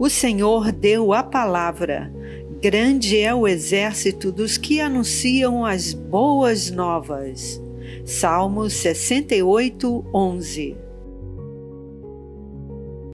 O Senhor deu a palavra. Grande é o exército dos que anunciam as boas novas. Salmo 68, 11.